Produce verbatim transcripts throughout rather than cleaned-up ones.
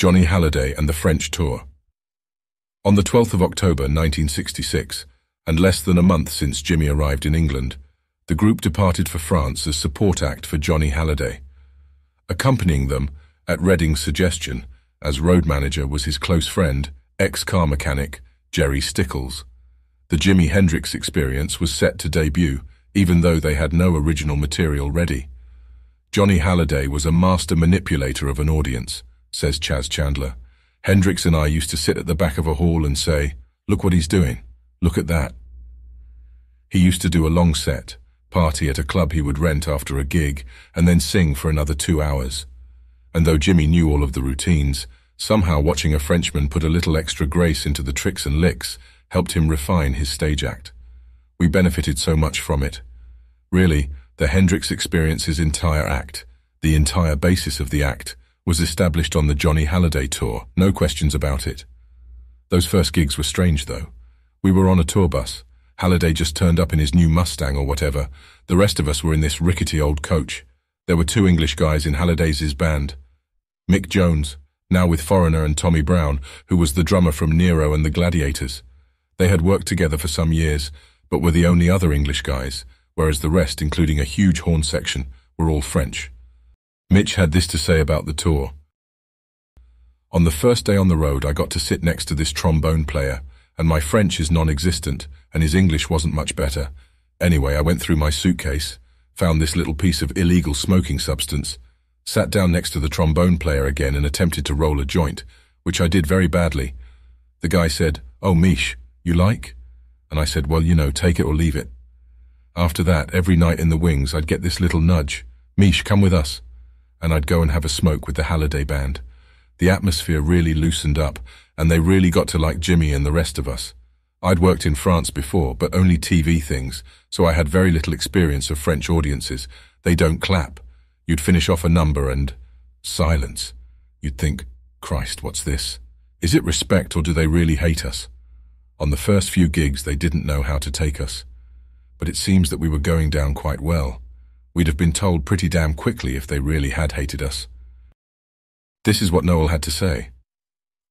Johnny Halliday and the French Tour. On the twelfth of October nineteen sixty-six, and less than a month since Jimmy arrived in England, the group departed for France as support act for Johnny Halliday. Accompanying them, at Redding's suggestion, as road manager was his close friend, ex-car mechanic Gerry Stickells. The Jimi Hendrix Experience was set to debut, even though they had no original material ready. Johnny Halliday was a master manipulator of an audience, says Chas Chandler. Hendrix and I used to sit at the back of a hall and say, "Look what he's doing, look at that." He used to do a long set, party at a club he would rent after a gig, and then sing for another two hours. And though Jimmy knew all of the routines, somehow watching a Frenchman put a little extra grace into the tricks and licks helped him refine his stage act. We benefited so much from it. Really, the Hendrix Experience's entire act, the entire basis of the act, was established on the Johnny Halliday tour, no questions about it. Those first gigs were strange, though. We were on a tour bus. Halliday just turned up in his new Mustang or whatever. The rest of us were in this rickety old coach. There were two English guys in Halliday's band. Mick Jones, now with Foreigner, and Tommy Brown, who was the drummer from Nero and the Gladiators. They had worked together for some years, but were the only other English guys, whereas the rest, including a huge horn section, were all French. Mitch had this to say about the tour. On the first day on the road, I got to sit next to this trombone player, and my French is non-existent, and his English wasn't much better. Anyway, I went through my suitcase, found this little piece of illegal smoking substance, sat down next to the trombone player again and attempted to roll a joint, which I did very badly. The guy said, "Oh, Mish, you like?" And I said, "Well, you know, take it or leave it." After that, every night in the wings, I'd get this little nudge, "Mish, come with us," and I'd go and have a smoke with the Halliday band. The atmosphere really loosened up, and they really got to like Jimmy and the rest of us. I'd worked in France before, but only T V things, so I had very little experience of French audiences. They don't clap. You'd finish off a number and silence. You'd think, "Christ, what's this? Is it respect or do they really hate us?" On the first few gigs, they didn't know how to take us. But it seems that we were going down quite well. We'd have been told pretty damn quickly if they really had hated us. This is what Noel had to say.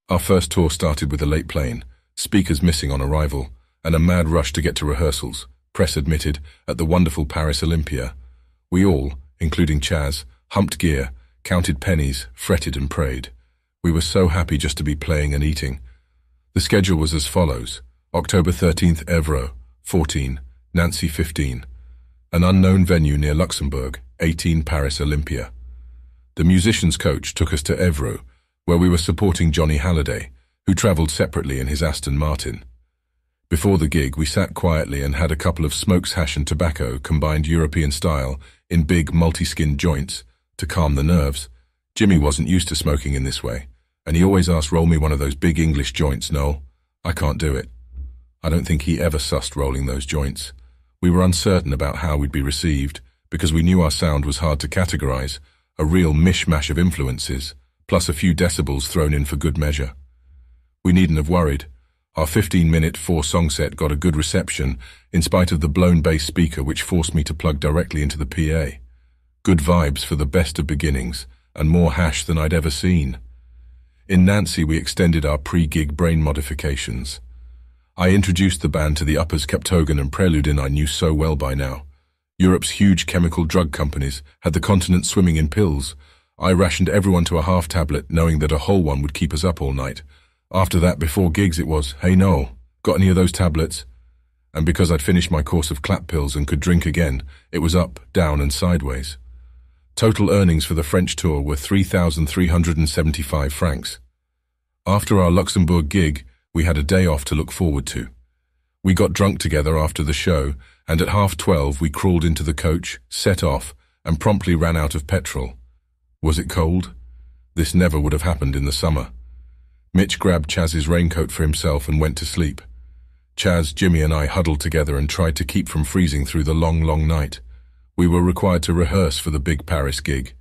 Our first tour started with a late plane, speakers missing on arrival, and a mad rush to get to rehearsals, press admitted, at the wonderful Paris Olympia. We all, including Chaz, humped gear, counted pennies, fretted and prayed. We were so happy just to be playing and eating. The schedule was as follows. October thirteenth, Évreux, fourteen, Nancy, fifteen. An unknown venue near Luxembourg, eighteen, Paris Olympia. The musicians' coach took us to Évreux, where we were supporting Johnny Halliday, who travelled separately in his Aston Martin. Before the gig, we sat quietly and had a couple of smokes, hash and tobacco, combined European style, in big multi-skinned joints, to calm the nerves. Jimmy wasn't used to smoking in this way, and he always asked, "Roll me one of those big English joints, Noel." I can't do it. I don't think he ever sussed rolling those joints. We were uncertain about how we'd be received, because we knew our sound was hard to categorize, a real mishmash of influences, plus a few decibels thrown in for good measure. We needn't have worried. Our fifteen-minute four-song set got a good reception, in spite of the blown bass speaker which forced me to plug directly into the P A. Good vibes for the best of beginnings, and more hash than I'd ever seen. In Nancy, we extended our pre-gig brain modifications. I introduced the band to the uppers Captogen and Preludin I knew so well by now. Europe's huge chemical drug companies had the continent swimming in pills. I rationed everyone to a half tablet, knowing that a whole one would keep us up all night. After that, before gigs, it was, "Hey Noel, got any of those tablets?" And because I'd finished my course of clap pills and could drink again, it was up, down and sideways. Total earnings for the French tour were three thousand three hundred seventy-five francs. After our Luxembourg gig, we had a day off to look forward to. We got drunk together after the show, and at half twelve we crawled into the coach, set off, and promptly ran out of petrol. Was it cold? This never would have happened in the summer. Mitch grabbed Chaz's raincoat for himself and went to sleep. Chaz, Jimmy and I huddled together and tried to keep from freezing through the long, long night. We were required to rehearse for the big Paris gig.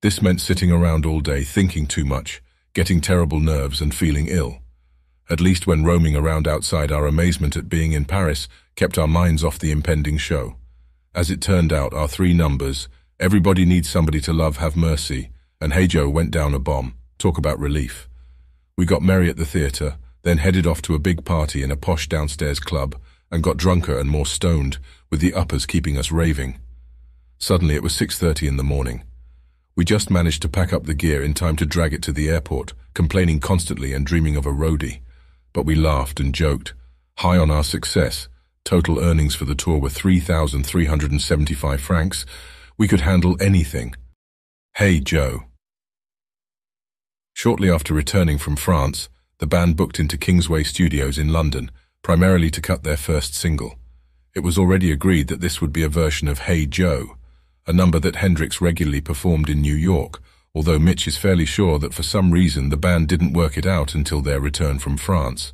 This meant sitting around all day, thinking too much, getting terrible nerves and feeling ill. At least when roaming around outside, our amazement at being in Paris kept our minds off the impending show. As it turned out, our three numbers, Everybody Needs Somebody to Love, Have Mercy, and Hey Joe went down a bomb. Talk about relief. We got merry at the theatre, then headed off to a big party in a posh downstairs club and got drunker and more stoned, with the uppers keeping us raving. Suddenly it was six thirty in the morning. We just managed to pack up the gear in time to drag it to the airport, complaining constantly and dreaming of a roadie. But we laughed and joked, high on our success. Total earnings for the tour were three thousand three hundred seventy-five francs. We could handle anything. Hey Joe. Shortly after returning from France, the band booked into Kingsway Studios in London, primarily to cut their first single. It was already agreed that this would be a version of Hey Joe, a number that Hendrix regularly performed in New York, although Mitch is fairly sure that for some reason the band didn't work it out until their return from France.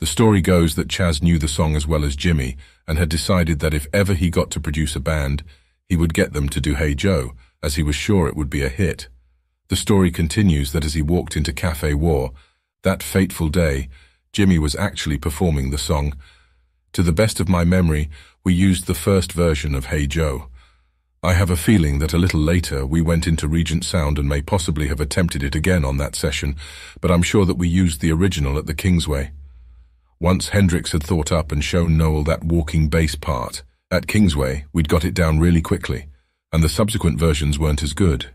The story goes that Chas knew the song as well as Jimmy and had decided that if ever he got to produce a band, he would get them to do Hey Joe, as he was sure it would be a hit. The story continues that as he walked into Café War, that fateful day, Jimmy was actually performing the song. To the best of my memory, we used the first version of Hey Joe. I have a feeling that a little later we went into Regent Sound and may possibly have attempted it again on that session, but I'm sure that we used the original at the Kingsway. Once Hendrix had thought up and shown Noel that walking bass part. At Kingsway, we'd got it down really quickly, and the subsequent versions weren't as good.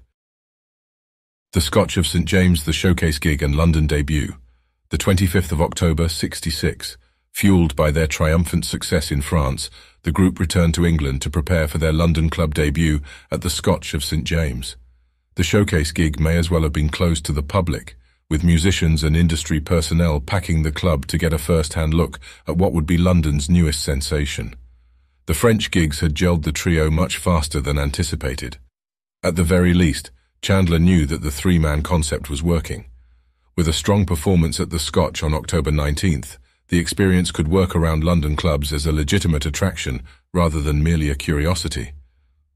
The Scotch of Saint James, the showcase gig and London debut, the twenty-fifth of October, sixty-six. Fueled by their triumphant success in France, the group returned to England to prepare for their London club debut at the Scotch of Saint James. The showcase gig may as well have been closed to the public, with musicians and industry personnel packing the club to get a first-hand look at what would be London's newest sensation. The French gigs had gelled the trio much faster than anticipated. At the very least, Chandler knew that the three-man concept was working. With a strong performance at the Scotch on October nineteenth, the experience could work around London clubs as a legitimate attraction rather than merely a curiosity.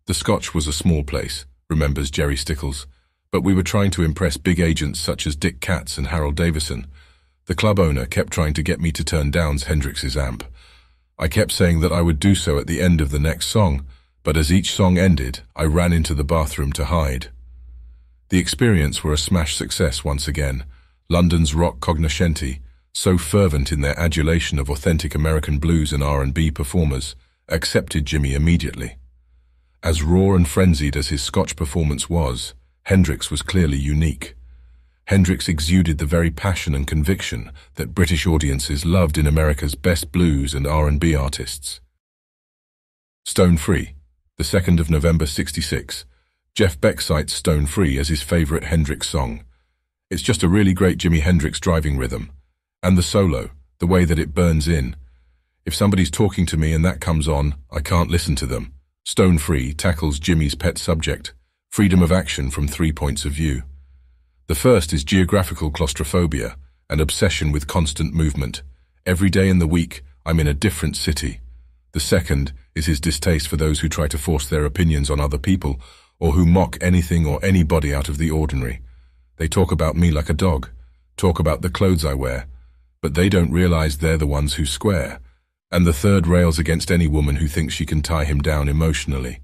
The Scotch was a small place, remembers Gerry Stickells, but we were trying to impress big agents such as Dick Katz and Harold Davison. The club owner kept trying to get me to turn down Hendrix's amp. I kept saying that I would do so at the end of the next song, but as each song ended, I ran into the bathroom to hide. The experience were a smash success once again. London's rock cognoscenti, so fervent in their adulation of authentic American blues and R and B performers, accepted Jimmy immediately. As raw and frenzied as his Scotch performance was, Hendrix was clearly unique. Hendrix exuded the very passion and conviction that British audiences loved in America's best blues and R and B artists. Stone Free, the second of November sixty-six. Jeff Beck cites Stone Free as his favorite Hendrix song. It's just a really great Jimi Hendrix driving rhythm. And the solo, the way that it burns in. If somebody's talking to me and that comes on, I can't listen to them. Stone Free tackles Jimmy's pet subject, freedom of action from three points of view. The first is geographical claustrophobia, an obsession with constant movement. Every day in the week, I'm in a different city. The second is his distaste for those who try to force their opinions on other people or who mock anything or anybody out of the ordinary. They talk about me like a dog, talk about the clothes I wear, but they don't realize they're the ones who swear. And the third rails against any woman who thinks she can tie him down emotionally.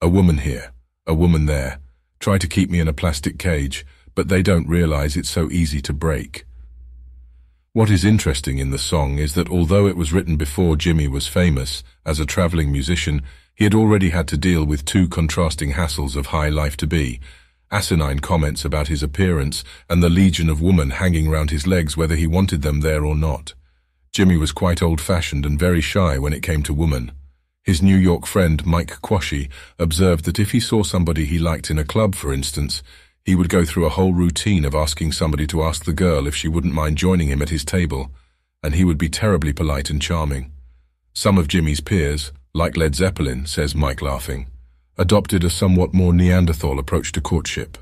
A woman here, a woman there, try to keep me in a plastic cage, but they don't realize it's so easy to break. What is interesting in the song is that although it was written before Jimmy was famous as a traveling musician, he had already had to deal with two contrasting hassles of high life to be, asinine comments about his appearance and the legion of women hanging round his legs whether he wanted them there or not. Jimmy was quite old-fashioned and very shy when it came to women. His New York friend Mike Quashie observed that if he saw somebody he liked in a club, for instance, he would go through a whole routine of asking somebody to ask the girl if she wouldn't mind joining him at his table, and he would be terribly polite and charming. Some of Jimmy's peers, like Led Zeppelin, says Mike laughing, adopted a somewhat more Neanderthal approach to courtship.